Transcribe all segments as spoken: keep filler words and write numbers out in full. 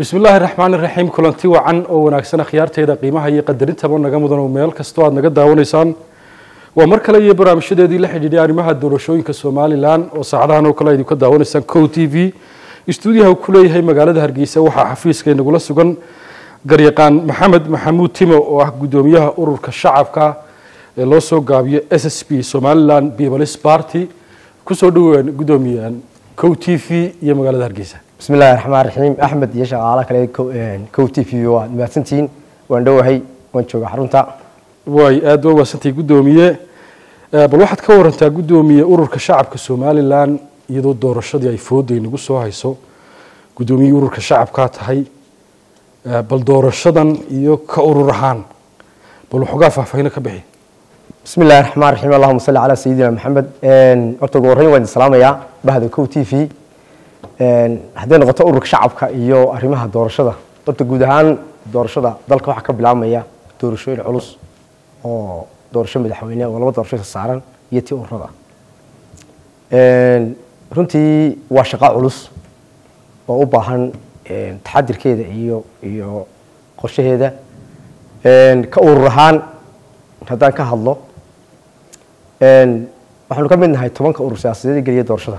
بسم الله الرحمن الرحيم كلنتي وعن أو ناقصنا خيارته إذا قيمها يقدرين تبون نجمع ذنو ميل كستواد نجد دعوة لسان ومركل يبرم شدة دي لحد ديار مهد دروشين كسوماليلاند وصعدها نوكلا يدك دعوة لسان كو تي في استوديو هوكلا هي مقالة هرجيسة وحافيس كي نقول السجن قريقان محمد محمود تيمو وحقدوميها أورور كشعب كا لوسو قابي إس إس بي سوماليلاند بيبلس بارتي كسودوين قدوميان كو تي في هي مقالة هرجيسة. بسم الله الرحمن الرحيم أحمد يشغل على كلي كو كوتي في وان وسنتين وندو هي ونشوف حرونتا واي أدو وسنتي قدومية بالواحد كورنتا قدومية أورور كشعب كسومالي لان يدو دور الشدي يفود ينقصوا هاي سو قدومية أورور كشعب كات هاي بالدور الشدن يو كأورور هان بالوحقافة فهنا كبعي. بسم الله الرحمن الرحيم اللهم صل على سيدنا محمد أرتقورين وين السلام يا بهذا كوتي في هذا نقطة أورك شعب كأيو أريمها دورشدا طرت جودهان دورشدا ذلك واحد قبل عام يا دورشوي العلوس أو دورشم بالحوينة ولا ما دورشوي السعران يتي أوردا رنتي وشقاء علوس وأباهن تحدر كده أيو أيو قش هذا كأورهان هذا كهالله نحن كمان هاي طبعا كأور سياسي دي قليل دورشدا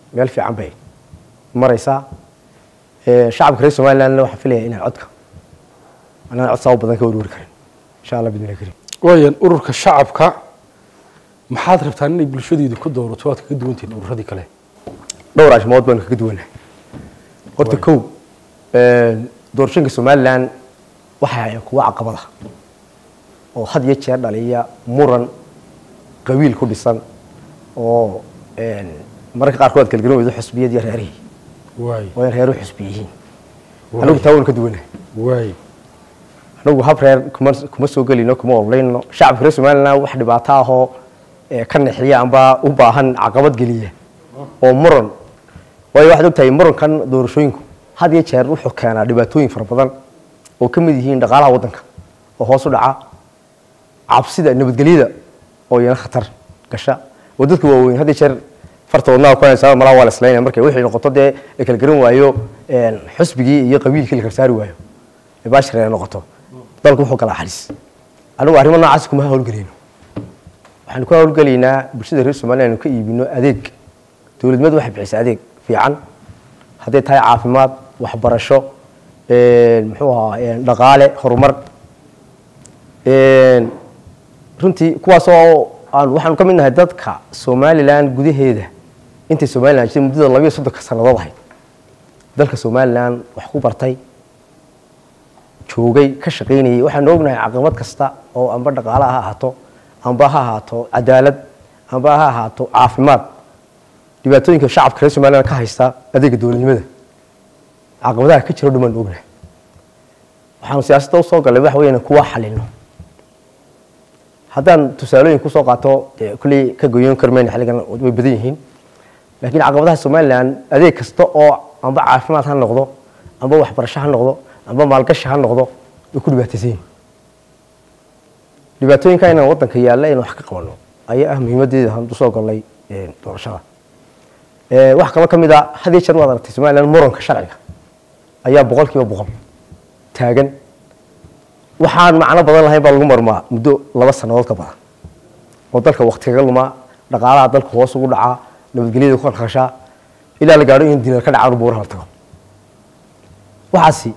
مال في عم بي مريسا شعب كريس وما لأن لو حفلي هنا عدك أنا عد صوب ذاك أورور كريم إن شاء الله بإذن الله كريم وين أورور كشعب كا محاضرة تاني قبل شو دي دكتور دور وتوات كدوين تين أورور هذيك له دور عش مواد بنك كدوينه قلت كوب دور شنك سوما لأن وحياك وعقبضه وحد يتشرد عليها مرن قويل كل سن أو مرك قارقود كالجنوب يدو حسبية ديال هاري واي وين هيرو حسبيين هنو بتاول كدوينه واي هنو هابرير كمس كمسو قال لنا كمو ولينا شعب فريس مالنا واحد بعطاه كان حيا أنبا وباهن عقبات قلية ومرن واي واحد بتاعي مرن كان دور شوينكو هذه يشهر روحه كان دبتوين فربضان وكم يدين دقالة وطنك وهو صدعة عبسيدة إنه بتقليدة وين خطر كشا ودك وين هذه يشهر فرتونا وكان سلام الله ولا سلينا مركي وحي نقطة ده كالجرم وياه حسبي يقبل كل كرسار وياه يباشر نقطة ضلكم حق على حديث أنا وعريم الله عزكم هؤلاء الجرينو إحنا كنا هؤلاء الجرينا بشدة الرئيس مالنا إنه كئيب إنه أديك تولد مد واحد بعيس أديك في عن هذه هاي عافمات واحد برشة محوها لقالة خرمر رنتي كواسو أنا وحنا كمان هدات كا سومالي لان جودي هيدا أنت سومالي لان شيء مدة الله يصدق سنة ضاحي ذلك سومالي لان وحكوا برتاي شو جاي كشقيني وحنا نوبنا عقبات كستا أو أمبر دقالها هاتو أمباها هاتو عدالة أمباها هاتو عافمات دبتون كشعب كريس سومالي لان كهيستا أديك دول المدة عقباتها كتير دمن نوبنا وحنا سياسة وصوغ اللي بحوينا كوا حلينه هذا تسألون كوسا قطع كل كجيون كرمان حلقنا وبديهين لكن عقبتها السومال لأن أذيك استقى أم بعرف ما ثان لغضه أم بروح برشحان لغضه أم بمالكشحان لغضه بكل بهتزين لبعتين كائنا وطن كيال لا ينحقق منه أي أهم يمدد هم تساق الله ترشها وحكم كم إذا هذه شروط التسمال لأن مرن كشرعي أي بقول كي بقول تاجن وحان معنا بدل هاي بالعمر ما مدو لبس سنوات كبار وذلك وقت قال ما رجال ذلك هو سقول عا نبتقليد وخان خشاء إلى الجارين الدين كان عارب بورها تقام وحاسي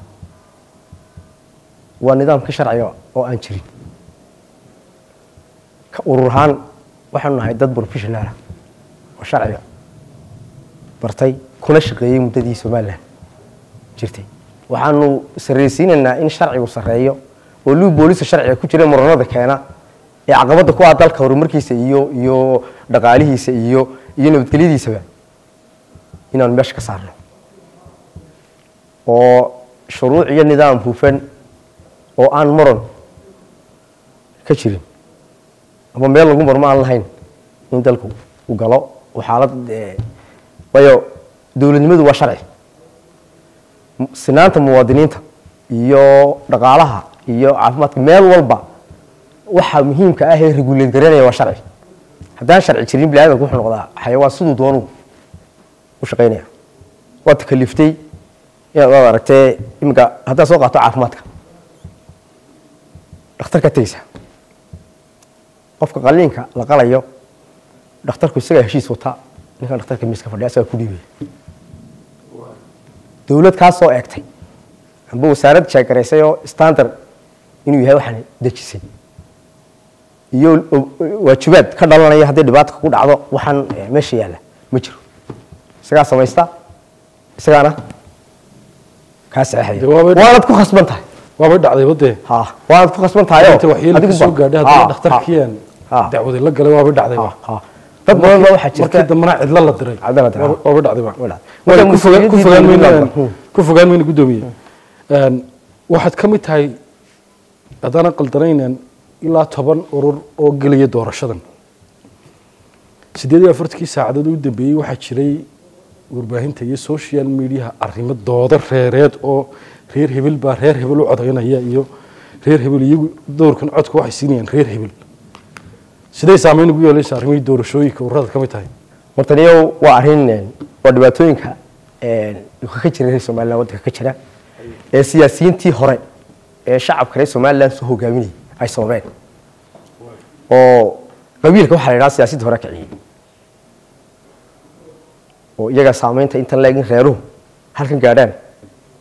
والنظام كشرعي أو أنشري كأورهان وحنا هيدد برفيش لنا وشرعي برتاي كل شقي متدي سماله جرتي وحنو سريسين إن إن شرعي وصرعيه ولو بوليس الشرعي كتير مرة ذا كنا عقبات كوا عطل كورمر كيس يو يو دقاله يس يو ينو بتكلي دي سبب هنا المشك صار oo shuruuc iyo nidaam hufan oo aan maran ka jirin ama meel lagu marmaan lahayn in dalku u galo xaalad wayo dawladnimadu waa sharci sinaanta muwaadiniinta iyo dhaqaalaha iyo caafimaadka meel walba waxa muhiimka ah ee reguleegareynaya waa sharci haddaan sharci jirin bilaadku wuxuu noqdaa xayawaan sidoo doonuu u shaqeynaya waa takaliftay يا الله ركتي إمك هذا سوق قطع عفماتك دكتورك تيسه قفك قلينك لقلا يو دكتورك يسوي هالشيء صوتها نكان دكتورك مسك فدي أسوي كودي بي دولت كاسو أكتي هم بو سارد شيء كريسة يو ستاندر إنه يهوا حني دكتشين يو وشباب كدلنا يهدي دبات كود عضو وحن مشي يلا مجرو سكان سمايستا سكانه كاس أحيي. وانا بكون خصبان تاي. وانا بدي عضي ودي. ها. وانا بكون خصبان تاي. أنت وحيل. هذيك السوق ده دكتور كيان. ها. دعوة اللقة اللي وانا بدي عضي. ها. ها. طب ما والله حكيت. أكيد ما راح إلا الله دري. عدالة. وانا بدي عضي معه. ولا. ولا كفوا كفوا قانون. كفوا قانون قدومي. واحد كم تاي. هذا أنا قلت رينا إلا طبعا أورور أو قلية دور شدن. سيدي أفرتكي ساعدة ودي بي واحد شري. warbaahinta iyo social media arrimo dooda reereed oo reer hebel ba reer hebel u codaynaya iyo reer hebel iyagu doorkan codku waxay siinayaan reer hebel sidee saameyn ugu yeelaysaa arrimo doorashooyinka ururada ka mid tahay horta iyo waa arrineen waa dhibaatooyinka ee ka jira Soomaaliland wadka ka jira ee siyaasiyiintii hore ee shacabka Soomaaliland soo hogaaminay ay sababeen oo qabiilka waxa la yiraahdo siyaasadda hore kiciyay ويجا سامينتا إنترلاين غيره هالكن قادم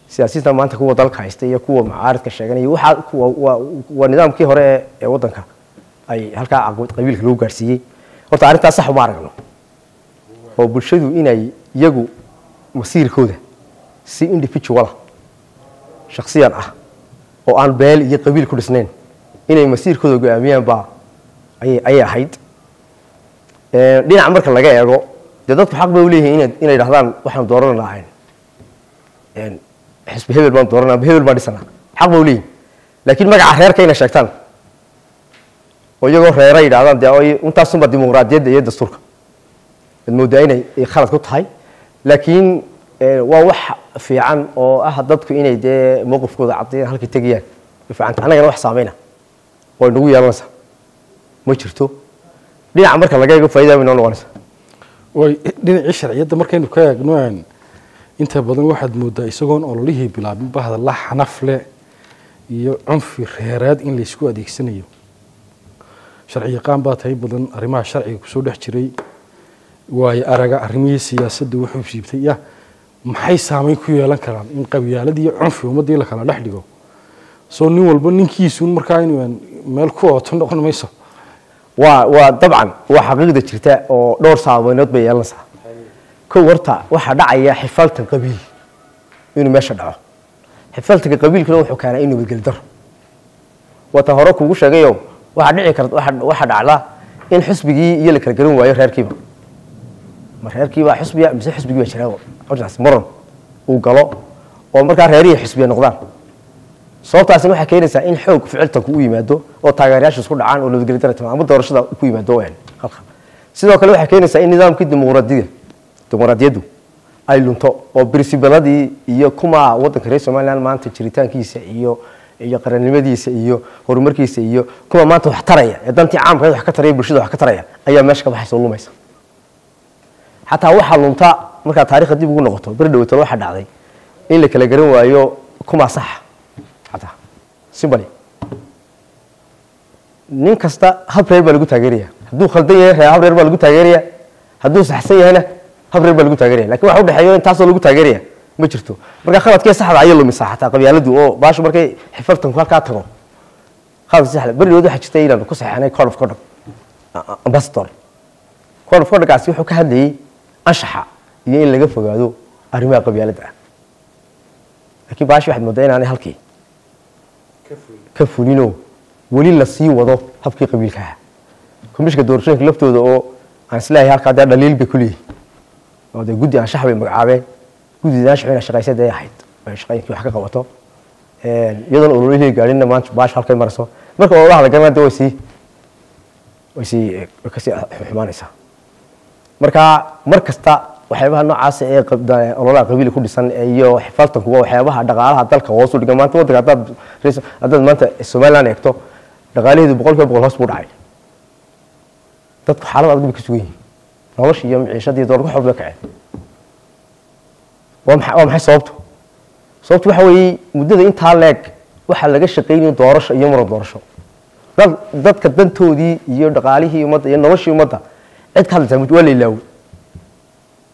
سياسية ما أنت قوة ضلك هايستي قوة معارض كشجعني يوحى قوة ونظام كي هراء وطنك أي هالكا عقود قبيل كلو جرسي وتعرف تصح معركنا وبالشدو إني يجو مسير كوده سي إندي فيش ولا شخصيا أه وأنا بال يقبل كل سنين إني مسير كوده جامعيا با أي أي حيد دين عمرك الله جاي يجو dadku xaq bay u leeyihiin inay inay raadaan waxaan dooran lahayn een xisbi hebel baan dooranaa hebel baan dhisana xaq bay u leeyihiin laakiin magaca reerkayna sheegtaan oo iyagoo reeray raadaan daawo inta sunba dimuqraadiyadda iyo dastuurka midmooda inay khalad ku tahay laakiin waa wax fiican oo ah dadku inay dee mowqifkooda caddeeyaan halkii tagayaan fiican anagana wax saameynaa oo nagu yeelanaysa ma jirto dhinaca marka laga eego faa'iido weyn oo noqonaysa way dhin sharciyada markaynu ka eegno inta badan waxaad moodaa isagoon ololihii bilaabin bahda la xanafle iyo cunfi reeraad in la isku adeegsanayo sharci yaqaan baa tahay badan arrimaha sharciga ku soo dhex jiray waayo araga arrimihii siyaasadda wuxuu siibtay ya maxay saameyn ku yeelan karaan in qabyaaladii cunfi ummadii la kala dhex dhigo soo nin walba ninkiisu markaa inuu meel ku ooto noqon mayso waa waa dabcan waa xaqiiqda jirta oo dhowr saaboonood bay yeelanaysaa ku warta waxa dhacaya xifaaltan qabiil inuu meesha dhaco xifaaltan qabiilku wuxuu kaana inuu bedel dar wata hore kugu sheegayo waxa dhici karta waxa waxa dhacla in xisbigii iyo la kala garan waayo reerkiiba mar reerkiiba xisbiga ama xisbigii way jiraan arjaas maran uu galo oo marka reerihi xisbiga noqdaan sababtaasina waxa keenaysaa in xoog ficiltanku u yimaado oo taageerayaashu isku dhacaan oo loo gelidara tamaam doorashada ku yimaado ween halkan sidoo kale waxa keenaysaa in nidaamkii dimuqraadiyadda dimuqraadiyaddu ay lunto oo principaladi iyo kuma wadanka reer Soomaaliland maanta jiritaankiisa iyo iyo qaranimadiisa iyo horumarkiisa iyo kuma maanta wax taraya dantii caamka wax ka taraya bulshada wax ka taraya ayaa meesha ka baxayso lumaysa hatta waxa lunta marka taariikhda dib ugu noqoto bir dhawaato waxa dhacday in la kala garan waayo kuma sax سيبالي نين كستا هبرير بالغو تاجرية هدو خلدية هبرير بالغو تاجرية هدو سحسية هنا هبرير بالغو تاجرية لكن واحد حيوان تحصل لغو تاجرية ما جرتو بركا خلط كي سحب عيل له مساحة قبل يلدو أو باش بركا حفرتهم خلق عتقو خلص سحب بري ودو حشتي لنا كوسح أنا كارو في كارو بستر كارو في كارو قاعد يحوك هذي أشحة يين اللي جفوا هذو أرمي قبل يلدها لكن باش واحد مدين أنا هالكي كفونينو ولين لسي وضو هبكي قبيل كها كمش كدور شيء لفتو ذو عن سلاح هالقدر دليل بكله هذا جودي عن شحبي مقعبة جودي ناشحين الشقيسة ده يحيد shaqayntii wax ka qabato een iyadan ururiyay gaarinna maanta baash halkay marso marka oo waxda gamaanta way si way si ka si xumaanaysa marka markasta waxyaabaha noocaas ee ololaha qabiil ku dhisan iyo xifaaltanku waxyaabaha dhaqaalaha dalka hoos u dhigay maanta wadada dad dad maanta Somaliland eegto dhaqaalaheedu boqolkiiba boqol hoos u dhacay dadku xaalad adag bay ka sugan yihiin nolosha iyo miciishadii door ku xubla kacay waa maxay sababtu sababtu waxa weey muddada inta leeg waxa laga shaqeeyay doorasho iyo muran doorasho dadka dantoodii iyo dhaqaalihii umada iyo noloshii umada cid ka hadlaysa waa la ilaawo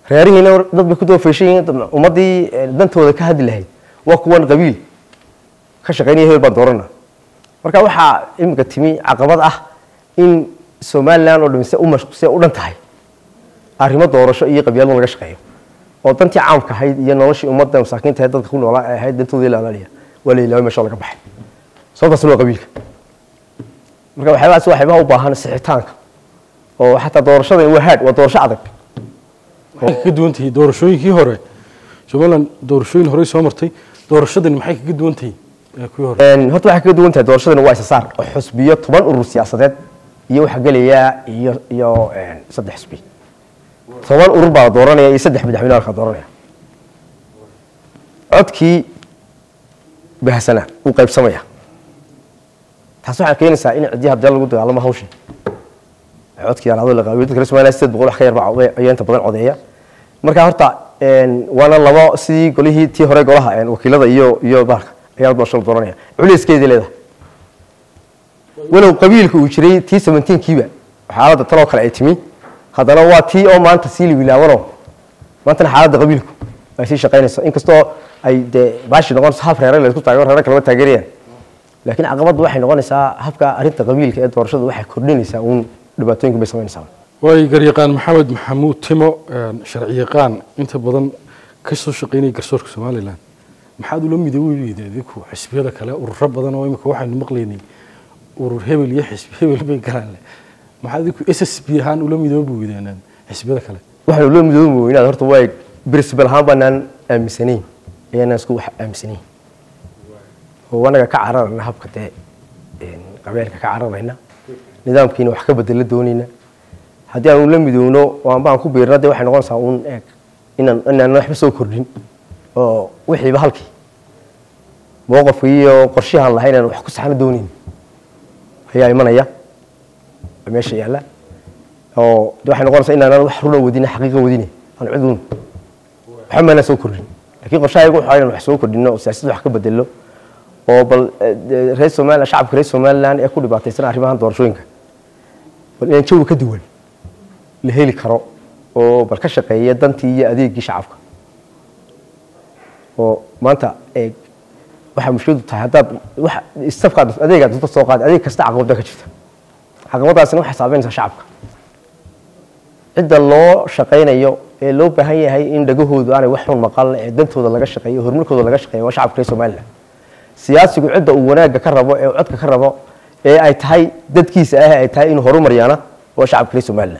reerihiina dad bay ku doofeeshay umadii dantooda ka hadli lahayd waa kuwan qabiil ka shaqeynaya heer baan doorana marka waxa imka timi caqabad ah in Somaliland oo dhumise u mashquulsan u dhantahay arrimo doorasho iyo qabyaalmo laga shaqeeyo oo dantii caamka ahayd iyo noloshii umada masaakiinta ee dadku noolaa ahayd dantoodii laalaaliya wali ilaa meesha laga baxay soo taasoo qabiilka marka waxaas waxaa u baahan sixitaanka oo hatta doorashada waa haad waa doorasho adag waxay ka duwantay doorashooyinkii hore Somaliland doorashooyin hore soo martay doorashadan maxay ka duwantay kuwii hore een horta waxay ka duwantay doorashadan waa isasaar oo xusbiyo toban urur siyaasadeed iyo waxa galaya iyo iyo een saddex xusbi toban urur baa dooranaya iyo saddex madaxweyne halka dooranaya codkii bahasana u qaybsamaya taas waxay keenaysaa in cidii hadda lagu dagaalamo hawshin codkii aan hadal qaabiid dadka Somaliland saddex boqol wax ka yar baa codeeyanta badan codeeya marka horta een waana labo sidii golihii tii hore golaha een wakiilada iyo iyo baarka ayaa doorasho dooranaya culeyskeedii leedahay walow qabiilku uu jiray tii seventeen kiiba xaaladda tan oo kale ay timi haddana waa tii oo maanta sii liilaawano maanta xaaladda qabiilku ay sii shaqeynayso inkastoo ay de baashi noqon saxaf reer la isku taageero reer kale taageerayaan laakiin caqabadu waxay noqonaysaa habka arinta qabiilka ee doorashada waxay kordhinaysaa uun dhibaatooyinka bay sameynaysaa way garyaqaan Mahad Mahamud Timo sharciyaqaan inta badan ka soo shaqeynay garsoorka Somaliland maxaad u la midoobay ku xisbiyada kale ururo badan oo imika waxaan maqleynay urur hebel iyo xisbi hebel bay galaan maxaad ku S S P ahaan u la midoobay xisbiyada kale waxa loo midoobay inaad horta way principal ahaan banaan aaminsaneen ayaan isku wax aaminsaneen oo wanaga ka cararna habka ee qabeelka ka cararayna nidaamkiina wax ka bedel doonina hadii aan la midoono waan baan ku beernaday waxay noqonaysaa uun inaan inaan waxba soo kordhin oo wixiiba halkii waqaf iyo qorshaha lahayn aan wax ku saxan doonin ayaa imanaya meesha yaala oo waxay noqonaysaa inaan wax runa wadina xaqiiqo wadina aan cudun waxa ma la soo kordhin laakiin qorshahaygu waxa inaan wax soo kordhino oo siyaasad wax ka bedelo oo bal reer Soomaaliya shacabka reer Soomaaliland ee ku dhibaataysan arrimahan doorashooyinka bal in jawi ka duwan la heli karo oo bal ka shaqeeya dantii iyo adeegii shacabka oo maanta ee waxa mushkilu tahay hadda wax istafkaad adeega dadka soo qaad adeeg kasta caqabad ka jirta caqabadaasna waxa saameynaysa shacabka cidda loo shaqeynayo ee loo baahan yahay in dhagahoodu aanay wax xun maqal ee dantooda laga shaqeeyo horumarkooda laga shaqeeyo waa shacabka reer Soomaaliland سياسي عدة وناك كربو أو عدة كربو أي تاي دتكيس أي تاي إنه هرم ريانا وشعب كريس ومالنا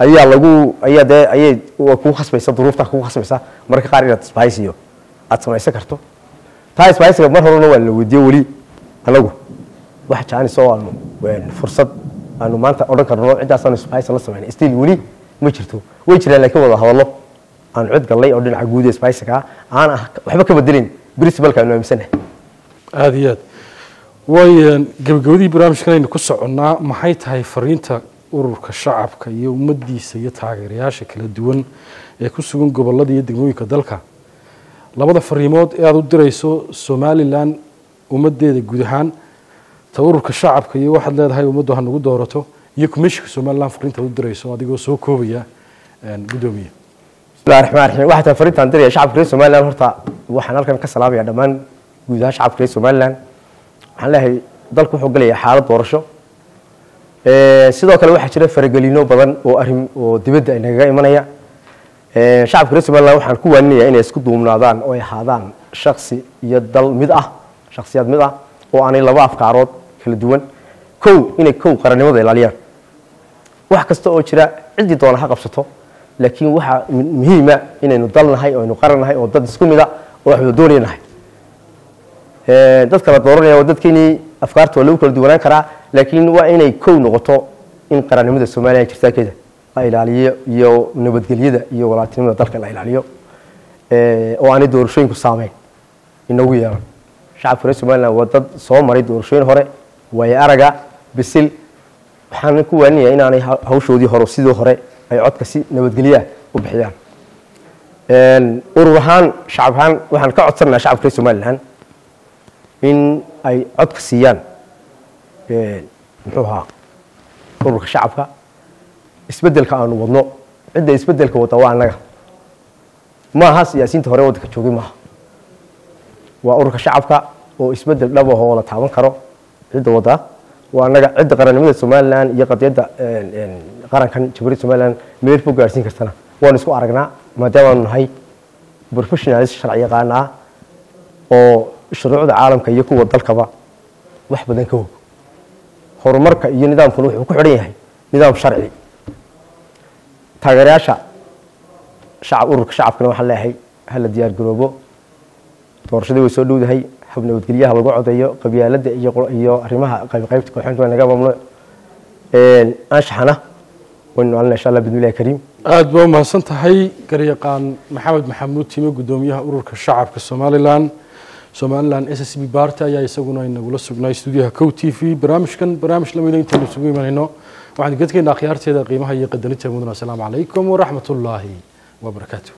أيه الله جو أيه ده أيه وكون خص بيسا ظروف تكون خص بيسا مرك قارن إسبايسيو، أتصور إسكرتو، تا إسبايسيا مرة هرولو ولا ودي ولي الله جو، واحد شان يسوى إنه فرصة إنه ما أنت أردك الرول عند أصلا إسبايسيا الله سبحانه استيل ولي مشرتو، وشرا لكن والله والله أنا عدك الله يقولين عجود إسبايسيا كا أنا حبك بدلين. بريسبل كانوا مسنة. هذه وين قبل جودي برامج كنا نقص عنا محيط هاي فرينتا أورك الشعب كي ومدي سيت عقرياش شكل الدون يقص من قبل الله يد جوي كدلك لبضع فريمات يعود دريسو Somaliland ومدي الجودهان تورك الشعب كي واحد لا هاي ومده هنقول دورته يكمش Somaliland فرينتا يعود دريسو هذا جو سو كوبيا قدومية. بسم الله الرحمن الرحيم واحد فريد عن دري شعب كريس سومالان هرتا وحنا هلكن كسلام يا دمان جوزها شعب كريس سومالان waxaan leeyahay dalku wuxuu galay xaalad doorasho ee sidoo kale waxa jira faragelino badan oo arin oo dibadda ay naga imanaya ee shacabka Soomaaliland waxaan ku waaninayaa inay isku duubnaadaan oo ay haadaan shakhsi iyo dal mid ah shakhsiyad mid ah oo aanay laba afkaarood kala duwan kow inay kow qaranimada ilaaliyaan wax kasta oo jira cid doona ha qabsato laakiin waxa muhiim ah inaynu dalnahay oo aynu qaranahay oo dad isku mid ah oo wax wada doonaynahay dadka la dooranaya wadadkeenii afkaartooda lagu kala duwanaan karaa laakiin waa inay kow noqoto in qaranimada Soomaaliya jirta keda la ilaaliyo iyo nabadgelyada iyo walaaltinimada dalka la ilaaliyo ee oo aanay doorashooyinku saameyn inagu yeelan shacabka Soomaaliland waa dad soo maray doorashooyin hore way araga bisil waxaan ku waaninayaa in aanay hawshoodii hore sidoo hore ay codka si nabadgelya u bixiyaan een urwahan shacabkan waxaan ka codsanaynaa shacabka Soomaaliland إن أي عدك سيان نحوها أروح شعبها يسبدل كأنو وضنو عدة يسبدل كوتوان لها ما هاس ياسين تهري ودك تشوفي معها وأروح شعبها ويسبدل لبوا هو ولا تعاون كرو عدة وضع وأنا عدة قرن من السومالان يقطع عدة قرن كان تشوفي السومالان مير فوق عشرين كسنة ونسكو أرجعنا ما دام هاي بروفيشنال شرعية قانا أو الشروع العالم كي يكون الضلكبة وحبدا كوب هرمرك يجي نظام فلوحي وكحريه نظام شرعي تغير شعب شعب أورك شعب كنا وحلاهي هلا ديار جروبه تورشدي ويسولود هاي حبنا وتقليها لقعد أيو قبيلة ده يقول أيو أرمها قبيلة قبيلة تكون حنتو أنا جاب ملو أشحنة وإنه على إن شاء الله بإذن الله كريم أدبو ما صنت هاي كريقان محمد محمود تيمو قدوميها أورك الشعب كالصوماليلان Somaliland S S P بارتا يا يسوعنا إننا قلص بنا استوديو هكو تي في برامج كان برامج لما يلين تلوسوي مننا وعند قد كنا خيارتي هذا قيمة هي قدرتها مدنا السلام عليكم ورحمة الله وبركاته.